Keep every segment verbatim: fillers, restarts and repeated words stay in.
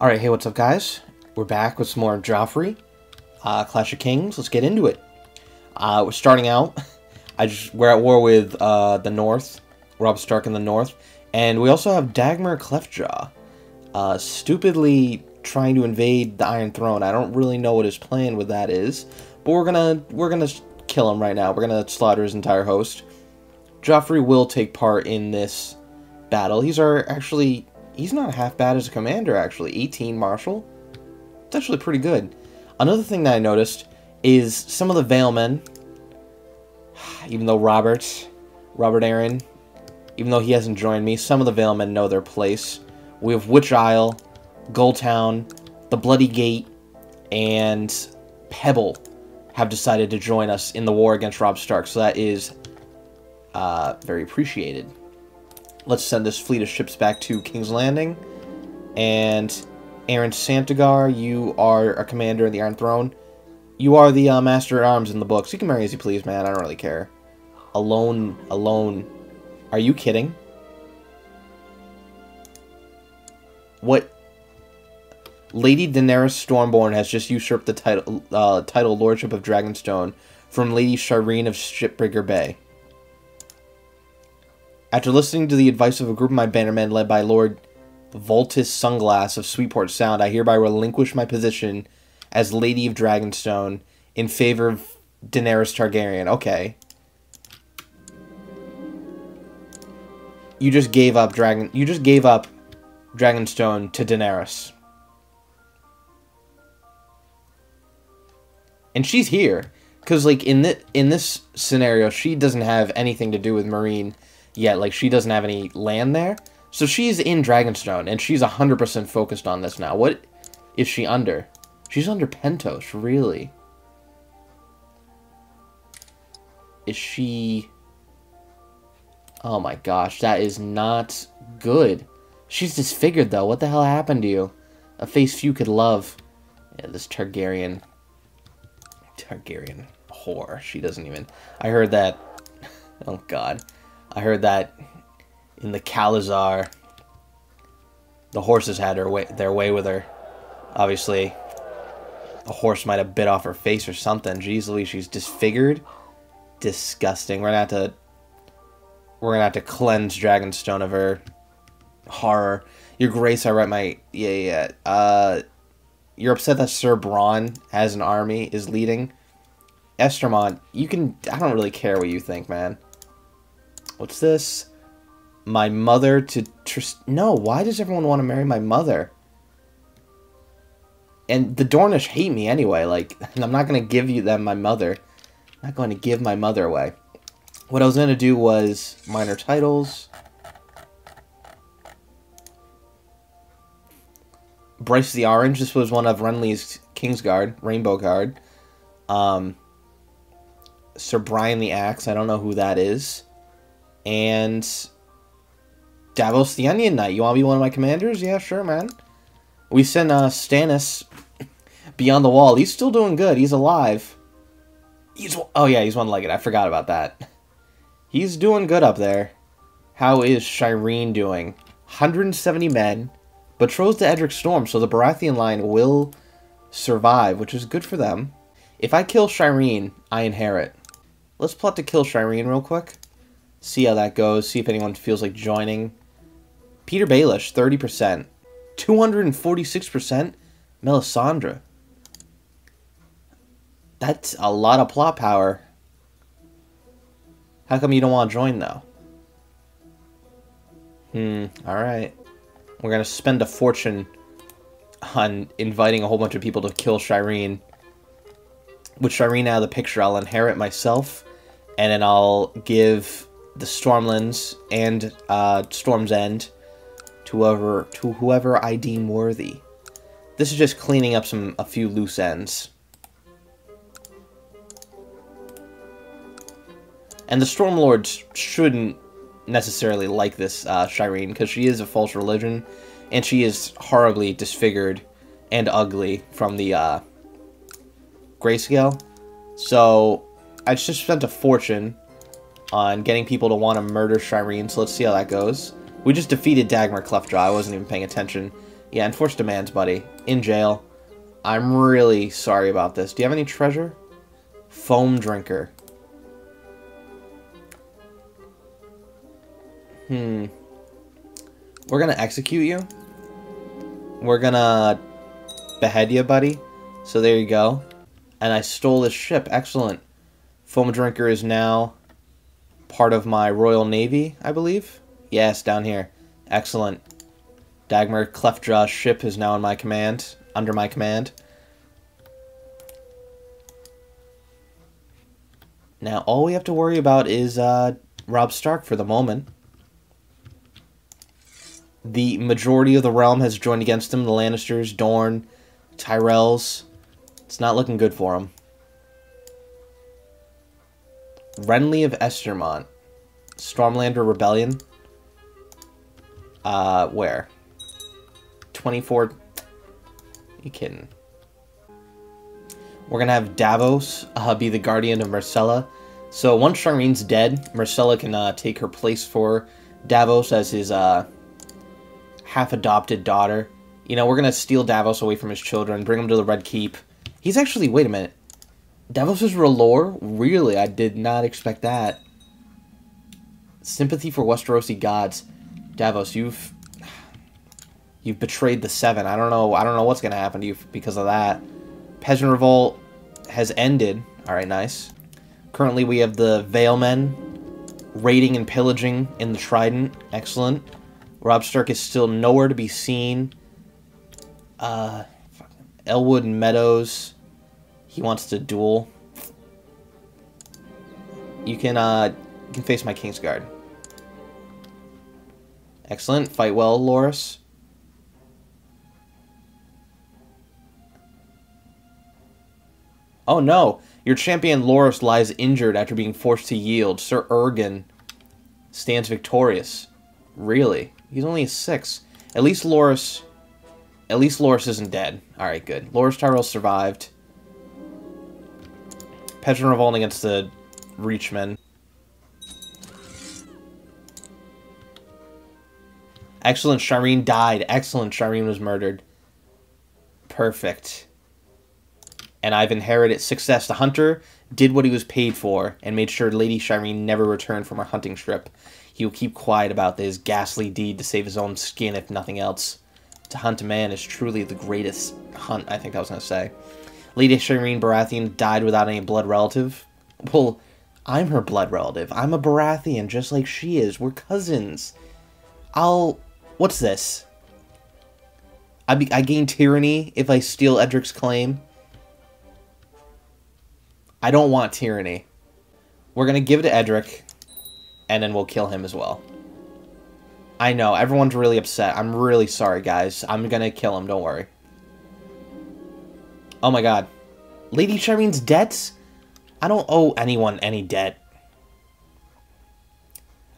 Alright, hey, what's up, guys? We're back with some more Joffrey, uh, Clash of Kings. Let's get into it. Uh, we're starting out. I just, we're at war with uh, the North, Robb Stark in the North, and we also have Dagmer Cleftjaw, uh, stupidly trying to invade the Iron Throne. I don't really know what his plan with that is, but we're gonna we're gonna kill him right now. We're gonna slaughter his entire host. Joffrey will take part in this battle. He's our actually. He's not half bad as a commander, actually. eighteen Marshal. It's actually pretty good. Another thing that I noticed is some of the Valemen, even though Robert, Robert Arryn, even though he hasn't joined me, some of the Valemen know their place. We have Witch Isle, Goldtown, the Bloody Gate, and Pebble have decided to join us in the war against Robb Stark, so that is uh, very appreciated. Let's send this fleet of ships back to King's Landing. And Aaron Santigar, you are a commander in the Iron Throne. You are the uh, master at arms in the books. You can marry as you please, man. I don't really care. Alone, alone. Are you kidding? What? Lady Daenerys Stormborn has just usurped the title, uh, title Lordship of Dragonstone from Lady Shireen of Shipbreaker Bay. After listening to the advice of a group of my bannermen led by Lord Voltis Sunglass of Sweetport Sound, I hereby relinquish my position as Lady of Dragonstone in favor of Daenerys Targaryen. Okay. You just gave up Dragon you just gave up Dragonstone to Daenerys. And she's here. Cause like in the in this scenario, she doesn't have anything to do with Meereen. Yeah, like, she doesn't have any land there. So she's in Dragonstone, and she's one hundred percent focused on this now. What is she under? She's under Pentos, really. Is she... Oh my gosh, that is not good. She's disfigured, though. What the hell happened to you? A face few could love. Yeah, this Targaryen... Targaryen whore. She doesn't even... I heard that... Oh, God. I heard that in the Kalazar, the horses had her way, their way with her. Obviously, a horse might have bit off her face or something. Jeez Louise, she's disfigured. Disgusting. We're gonna have to, we're gonna have to cleanse Dragonstone of her horror. Your Grace, I write my yeah yeah. Uh, you're upset that Ser Bronn, as an army, is leading. Estermont, you can. I don't really care what you think, man. What's this? My mother to Trist... No, why does everyone want to marry my mother? And the Dornish hate me anyway, like, I'm not going to give you them my mother. I'm not going to give my mother away. What I was going to do was minor titles. Bryce the Orange, this was one of Renly's Kingsguard, Rainbow Guard. Um, Ser Brian the Axe, I don't know who that is. And Davos the Onion Knight. You want to be one of my commanders? Yeah, sure, man. We sent uh, Stannis beyond the wall. He's still doing good. He's alive. He's oh, yeah, he's one-legged. I forgot about that. He's doing good up there. How is Shireen doing? one hundred seventy men. Betrothed to Edric Storm, so the Baratheon line will survive, which is good for them. If I kill Shireen, I inherit. Let's plot to kill Shireen real quick. See how that goes. See if anyone feels like joining. Peter Baelish, thirty percent. two hundred forty-six percent. Melisandre. That's a lot of plot power. How come you don't want to join, though? Hmm, alright. We're going to spend a fortune on inviting a whole bunch of people to kill Shireen. With Shireen out of the picture, I'll inherit myself, and then I'll give... the Stormlands and uh, Storm's End to whoever to whoever I deem worthy. This is just cleaning up some a few loose ends. And the Stormlords shouldn't necessarily like this uh, Shireen, because she is a false religion, and she is horribly disfigured and ugly from the uh, grayscale. So I just spent a fortune on getting people to want to murder Shireen, so let's see how that goes. We just defeated Dagmer Cleftjaw. I wasn't even paying attention. Yeah, enforced demands, buddy. In jail. I'm really sorry about this. Do you have any treasure? Foam Drinker. Hmm. We're gonna execute you. We're gonna behead you, buddy. So there you go. And I stole this ship. Excellent. Foam Drinker is now part of my Royal Navy, I believe. Yes, down here. Excellent. Dagmer Cleftjaw's ship is now in my command. Under my command. Now all we have to worry about is uh, Robb Stark for the moment. The majority of the realm has joined against him. The Lannisters, Dorne, Tyrells. It's not looking good for him. Renly of Estermont. Stormlander Rebellion. Uh, where? twenty-four... You kidding. We're going to have Davos uh, be the guardian of Myrcella. So once Shireen's dead, Myrcella can uh, take her place for Davos as his uh, half-adopted daughter. You know, we're going to steal Davos away from his children, bring him to the Red Keep. He's actually... Wait a minute. Davos is R'hllor? Really? I did not expect that. Sympathy for Westerosi gods. Davos, you've... You've betrayed the Seven. I don't know. I don't know what's going to happen to you because of that. Peasant Revolt has ended. All right, nice. Currently, we have the Valemen raiding and pillaging in the Trident. Excellent. Robb Stark is still nowhere to be seen. Uh, Elwood Meadows. He wants to duel. You can uh, you can face my Kingsguard. Excellent. Fight well, Loras. Oh no! Your champion Loras lies injured after being forced to yield. Ser Ergen stands victorious. Really? He's only a six. At least Loras... At least Loras isn't dead. Alright, good. Loras Tyrell survived. Peasant Revolt against the Reachmen. Excellent, Shireen died. Excellent, Shireen was murdered. Perfect. And I've inherited success. The hunter did what he was paid for and made sure Lady Shireen never returned from her hunting trip. He will keep quiet about his ghastly deed to save his own skin, if nothing else. To hunt a man is truly the greatest hunt, I think I was going to say. Lady Shireen Baratheon died without any blood relative. Well, I'm her blood relative. I'm a Baratheon, just like she is. We're cousins. I'll... What's this? I, be, I gain tyranny if I steal Edric's claim. I don't want tyranny. We're going to give it to Edric, and then we'll kill him as well. I know, everyone's really upset. I'm really sorry, guys. I'm going to kill him, don't worry. Oh my god. Lady Shireen's debts? I don't owe anyone any debt.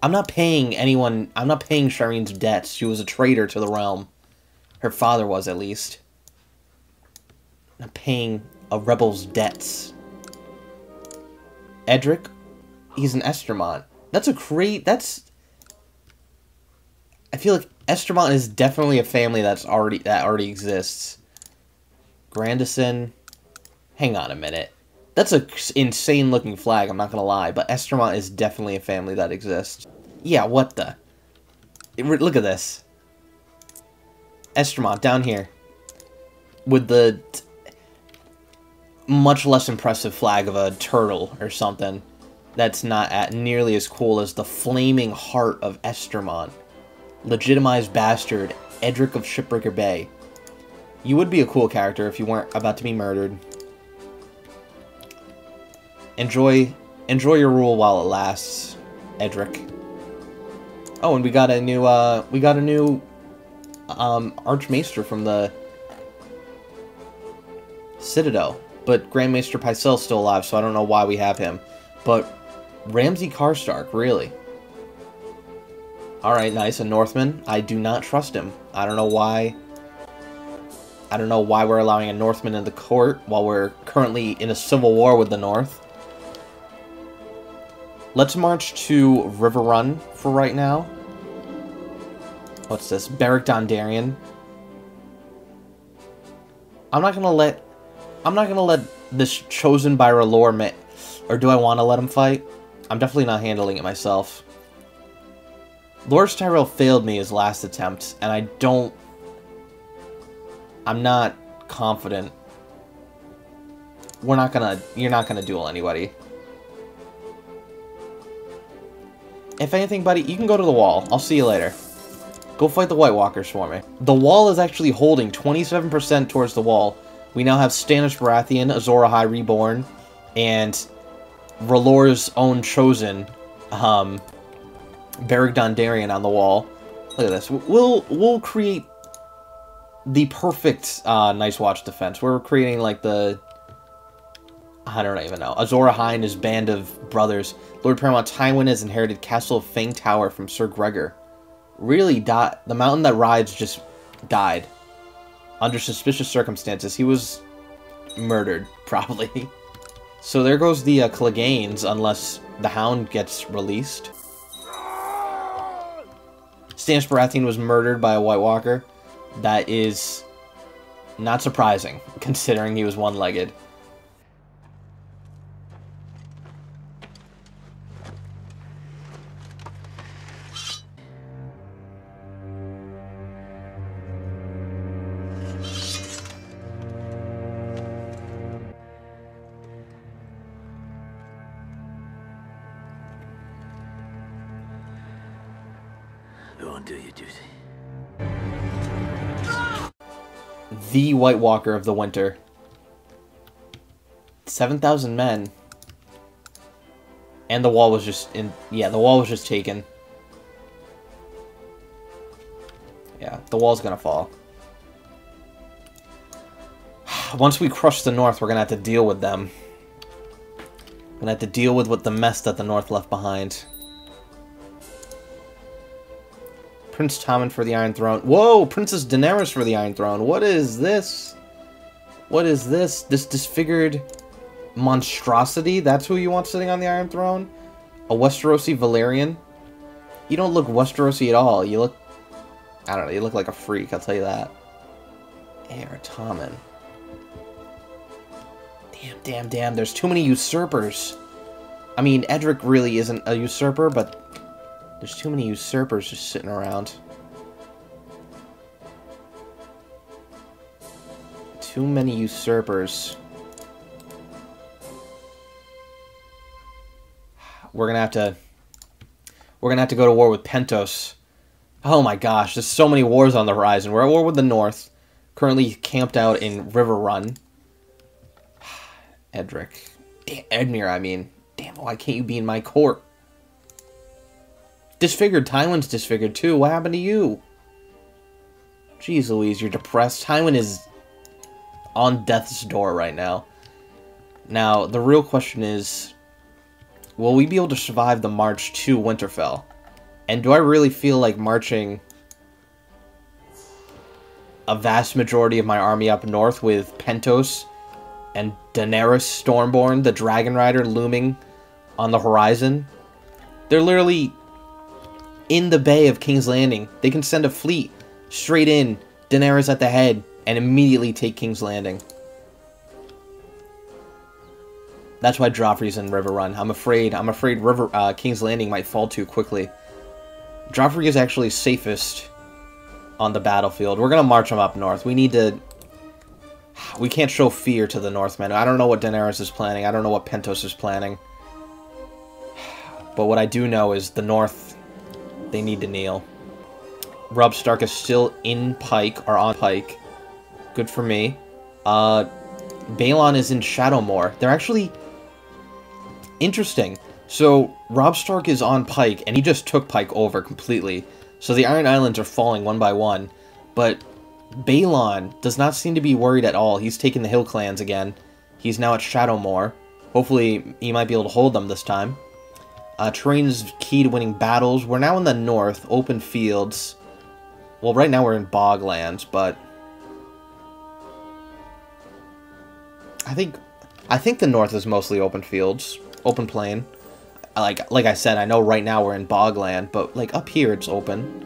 I'm not paying anyone... I'm not paying Shireen's debts. She was a traitor to the realm. Her father was, at least. I'm not paying a rebel's debts. Edric, he's an Estermont. That's a great... That's... I feel like Estermont is definitely a family that's already that already exists. Grandison. Hang on a minute. That's an insane-looking flag, I'm not going to lie, but Estermont is definitely a family that exists. Yeah, what the... It, look at this. Estermont, down here. With the... much less impressive flag of a turtle or something that's not at nearly as cool as the flaming heart of Estermont. Legitimized bastard, Edric of Shipbreaker Bay. You would be a cool character if you weren't about to be murdered. Enjoy, enjoy your rule while it lasts, Edric. Oh, and we got a new, uh, we got a new, um, Archmaester from the Citadel. But Grandmaster Pycelle's still alive, so I don't know why we have him. But Ramsay Karstark, really. Alright, nice. A Northman. I do not trust him. I don't know why... I don't know why we're allowing a Northman in the court while we're currently in a civil war with the North. Let's march to Riverrun for right now. What's this? Beric Dondarrion. I'm not gonna let, I'm not gonna let this chosen by R'hllor ma- or do I want to let him fight? I'm definitely not handling it myself. Lord Tyrell failed me his last attempt, and I don't, I'm not confident. We're not gonna, you're not gonna duel anybody. If anything, buddy, you can go to the wall. I'll see you later. Go fight the White Walkers for me. The wall is actually holding twenty-seven percent towards the wall. We now have Stannis Baratheon, Azor Ahai Reborn, and R'hllor's own chosen, um, Beric Dondarrion on the wall. Look at this. We'll we'll create the perfect uh, Night's Watch defense. We're creating like the, I don't even know. Azor Ahai and his band of brothers. Lord Paramount Tywin has inherited Castle of Fang Tower from Ser Gregor. Really, died. The mountain that rides just died. Under suspicious circumstances, he was murdered, probably. So there goes the uh, Cleganes, unless the Hound gets released. Stannis Baratheon was murdered by a White Walker. That is not surprising, considering he was one-legged. The White Walker of the Winter. seven thousand men. And the wall was just in... Yeah, the wall was just taken. Yeah, the wall's gonna fall. Once we crush the North, we're gonna have to deal with them. We're gonna have to deal with what the mess that the North left behind. Prince Tommen for the Iron Throne. Whoa! Princess Daenerys for the Iron Throne. What is this? What is this? This disfigured monstrosity? That's who you want sitting on the Iron Throne? A Westerosi Valyrian? You don't look Westerosi at all. You look... I don't know. You look like a freak. I'll tell you that. Heir Tommen. Damn, damn, damn. There's too many usurpers. I mean, Edric really isn't a usurper, but... There's too many usurpers just sitting around. Too many usurpers. We're gonna have to... We're gonna have to go to war with Pentos. Oh my gosh, there's so many wars on the horizon. We're at war with the North. Currently camped out in Riverrun. Edric. Damn, Edmure, I mean. Damn, why can't you be in my court? Disfigured. Tywin's disfigured, too. What happened to you? Jeez Louise, you're depressed. Tywin is on death's door right now. Now, the real question is, will we be able to survive the march to Winterfell? And do I really feel like marching a vast majority of my army up north with Pentos and Daenerys Stormborn, the Dragon Rider, looming on the horizon? They're literally... in the Bay of King's Landing. They can send a fleet straight in, Daenerys at the head, and immediately take King's Landing. That's why Joffrey's in Riverrun. I'm afraid, I'm afraid River, uh, King's Landing might fall too quickly. Joffrey is actually safest on the battlefield. We're gonna march him up north. We need to... We can't show fear to the Northmen. I don't know what Daenerys is planning. I don't know what Pentos is planning. But what I do know is the North... They need to kneel. Robb Stark is still in Pike, or on Pike. Good for me. Uh, Balon is in Shadowmoor. They're actually... Interesting. So, Robb Stark is on Pike, and he just took Pike over completely. So the Iron Islands are falling one by one. But Balon does not seem to be worried at all. He's taken the Hill Clans again. He's now at Shadowmoor. Hopefully, he might be able to hold them this time. Uh, terrain is key to winning battles. We're now in the north, open fields. Well, right now we're in boglands, but I think I think the north is mostly open fields, open plain. Like like I said, I know right now we're in bogland, but like up here it's open.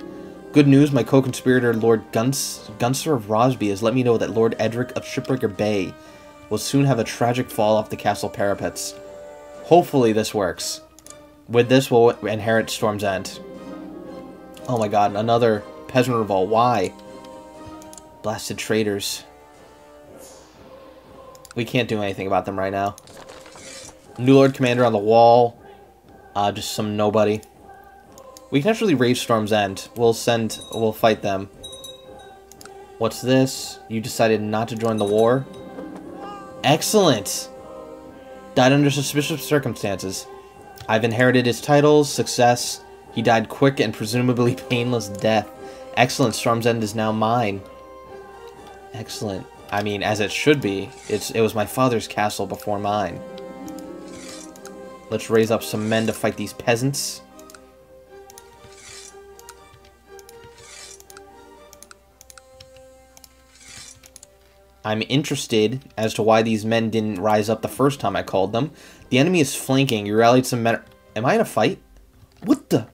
Good news, my co-conspirator Lord Guns Gunsor of Rosby has let me know that Lord Edric of Shipbreaker Bay will soon have a tragic fall off the castle parapets. Hopefully this works. With this, we'll inherit Storm's End. Oh my god, another peasant revolt. Why? Blasted traitors. We can't do anything about them right now. New Lord Commander on the wall. Uh, just some nobody. We can actually raise Storm's End. We'll send... We'll fight them. What's this? You decided not to join the war? Excellent! Died under suspicious circumstances. I've inherited his titles, success. He died quick and presumably painless death. Excellent, Storm's End is now mine. Excellent. I mean, as it should be. It's, it was my father's castle before mine. Let's raise up some men to fight these peasants. I'm interested as to why these men didn't rise up the first time I called them. The enemy is flanking. You rallied some men. Am I in a fight? What the?